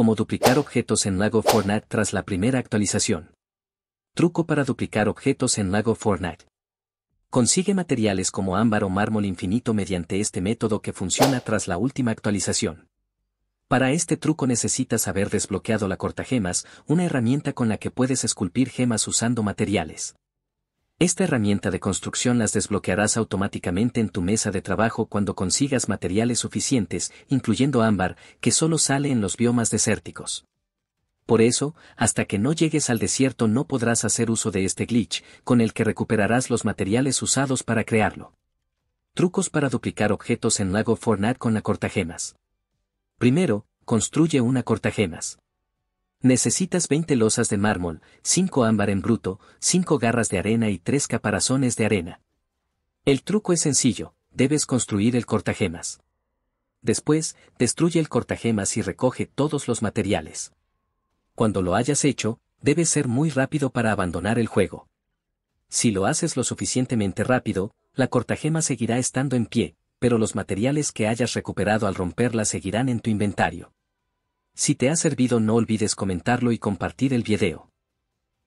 Cómo duplicar objetos en LEGO Fortnite tras la primera actualización. Truco para duplicar objetos en LEGO Fortnite. Consigue materiales como ámbar o mármol infinito mediante este método que funciona tras la última actualización. Para este truco necesitas haber desbloqueado la Cortagemas, una herramienta con la que puedes esculpir gemas usando materiales. Esta herramienta de construcción las desbloquearás automáticamente en tu mesa de trabajo cuando consigas materiales suficientes, incluyendo ámbar, que solo sale en los biomas desérticos. Por eso, hasta que no llegues al desierto no podrás hacer uso de este glitch, con el que recuperarás los materiales usados para crearlo. Trucos para duplicar objetos en LEGO Fortnite con la Cortagemas. Primero, construye una Cortagemas. Necesitas 20 losas de mármol, 5 ámbar en bruto, 5 garras de arena y 3 caparazones de arena. El truco es sencillo, debes construir el Cortagemas. Después, destruye el Cortagemas y recoge todos los materiales. Cuando lo hayas hecho, debes ser muy rápido para abandonar el juego. Si lo haces lo suficientemente rápido, la Cortagemas seguirá estando en pie, pero los materiales que hayas recuperado al romperla seguirán en tu inventario. Si te ha servido no olvides comentarlo y compartir el video.